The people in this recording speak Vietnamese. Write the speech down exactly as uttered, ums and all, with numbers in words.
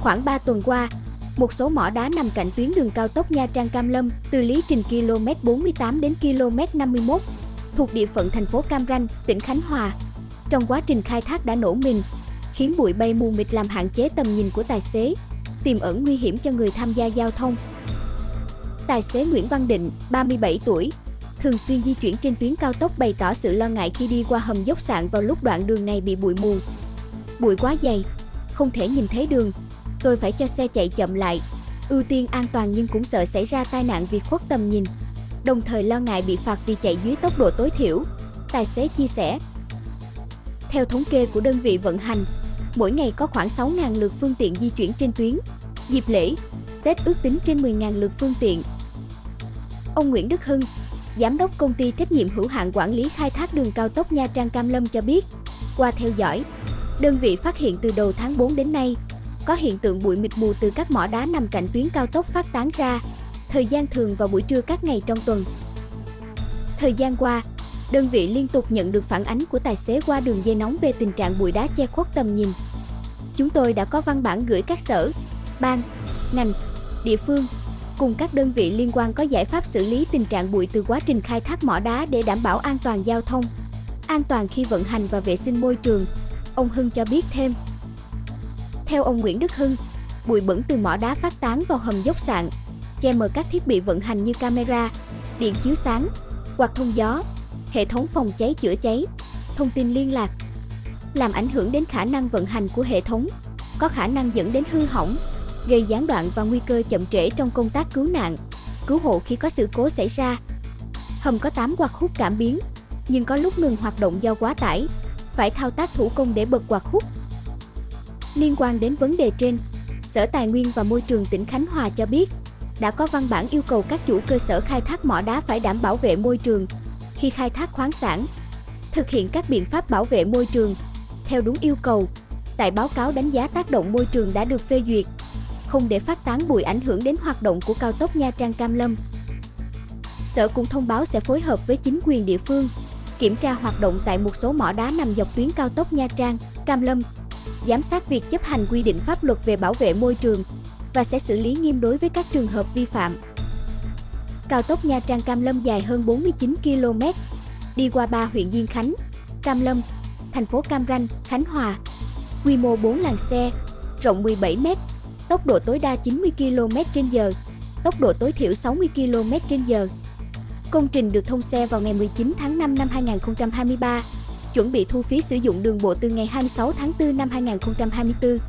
Khoảng ba tuần qua, một số mỏ đá nằm cạnh tuyến đường cao tốc Nha Trang Cam Lâm từ lý trình ki lô mét bốn mươi tám đến ki lô mét năm mươi mốt thuộc địa phận thành phố Cam Ranh, tỉnh Khánh Hòa. Trong quá trình khai thác đã nổ mìn, khiến bụi bay mù mịt làm hạn chế tầm nhìn của tài xế, tiềm ẩn nguy hiểm cho người tham gia giao thông. Tài xế Nguyễn Văn Định, ba mươi bảy tuổi, thường xuyên di chuyển trên tuyến cao tốc bày tỏ sự lo ngại khi đi qua hầm dốc sạn vào lúc đoạn đường này bị bụi mù. Bụi quá dày, không thể nhìn thấy đường, tôi phải cho xe chạy chậm lại, ưu tiên an toàn nhưng cũng sợ xảy ra tai nạn vì khuất tầm nhìn, đồng thời lo ngại bị phạt vì chạy dưới tốc độ tối thiểu, tài xế chia sẻ. Theo thống kê của đơn vị vận hành, mỗi ngày có khoảng sáu nghìn lượt phương tiện di chuyển trên tuyến, dịp lễ, Tết ước tính trên mười nghìn lượt phương tiện. Ông Nguyễn Đức Hưng, Giám đốc Công ty Trách nhiệm Hữu hạn Quản lý Khai thác Đường Cao tốc Nha Trang Cam Lâm cho biết, qua theo dõi, đơn vị phát hiện từ đầu tháng tư đến nay, có hiện tượng bụi mịt mù từ các mỏ đá nằm cạnh tuyến cao tốc phát tán ra, thời gian thường vào buổi trưa các ngày trong tuần. Thời gian qua, đơn vị liên tục nhận được phản ánh của tài xế qua đường dây nóng về tình trạng bụi đá che khuất tầm nhìn. Chúng tôi đã có văn bản gửi các sở, ban, ngành, địa phương cùng các đơn vị liên quan có giải pháp xử lý tình trạng bụi từ quá trình khai thác mỏ đá để đảm bảo an toàn giao thông, an toàn khi vận hành và vệ sinh môi trường, ông Hưng cho biết thêm. Theo ông Nguyễn Đức Hưng, bụi bẩn từ mỏ đá phát tán vào hầm dốc sạn, che mờ các thiết bị vận hành như camera, điện chiếu sáng, quạt thông gió, hệ thống phòng cháy chữa cháy, thông tin liên lạc, làm ảnh hưởng đến khả năng vận hành của hệ thống, có khả năng dẫn đến hư hỏng, gây gián đoạn và nguy cơ chậm trễ trong công tác cứu nạn, cứu hộ khi có sự cố xảy ra. Hầm có tám quạt hút cảm biến, nhưng có lúc ngừng hoạt động do quá tải, phải thao tác thủ công để bật quạt hút. Liên quan đến vấn đề trên, Sở Tài nguyên và Môi trường tỉnh Khánh Hòa cho biết, đã có văn bản yêu cầu các chủ cơ sở khai thác mỏ đá phải đảm bảo vệ môi trường khi khai thác khoáng sản, thực hiện các biện pháp bảo vệ môi trường theo đúng yêu cầu, tại báo cáo đánh giá tác động môi trường đã được phê duyệt, không để phát tán bụi ảnh hưởng đến hoạt động của cao tốc Nha Trang Cam Lâm. Sở cũng thông báo sẽ phối hợp với chính quyền địa phương, kiểm tra hoạt động tại một số mỏ đá nằm dọc tuyến cao tốc Nha Trang, Cam Lâm, giám sát việc chấp hành quy định pháp luật về bảo vệ môi trường và sẽ xử lý nghiêm đối với các trường hợp vi phạm. Cao tốc Nha Trang Cam Lâm dài hơn bốn mươi chín ki lô mét, đi qua ba huyện Diên Khánh, Cam Lâm, thành phố Cam Ranh, Khánh Hòa. Quy mô bốn làn xe, rộng mười bảy mét, tốc độ tối đa chín mươi ki lô mét trên giờ, tốc độ tối thiểu sáu mươi ki lô mét trên giờ. Công trình được thông xe vào ngày mười chín tháng năm năm hai nghìn không trăm hai mươi ba, chuẩn bị thu phí sử dụng đường bộ từ ngày hai mươi sáu tháng tư năm hai nghìn không trăm hai mươi tư.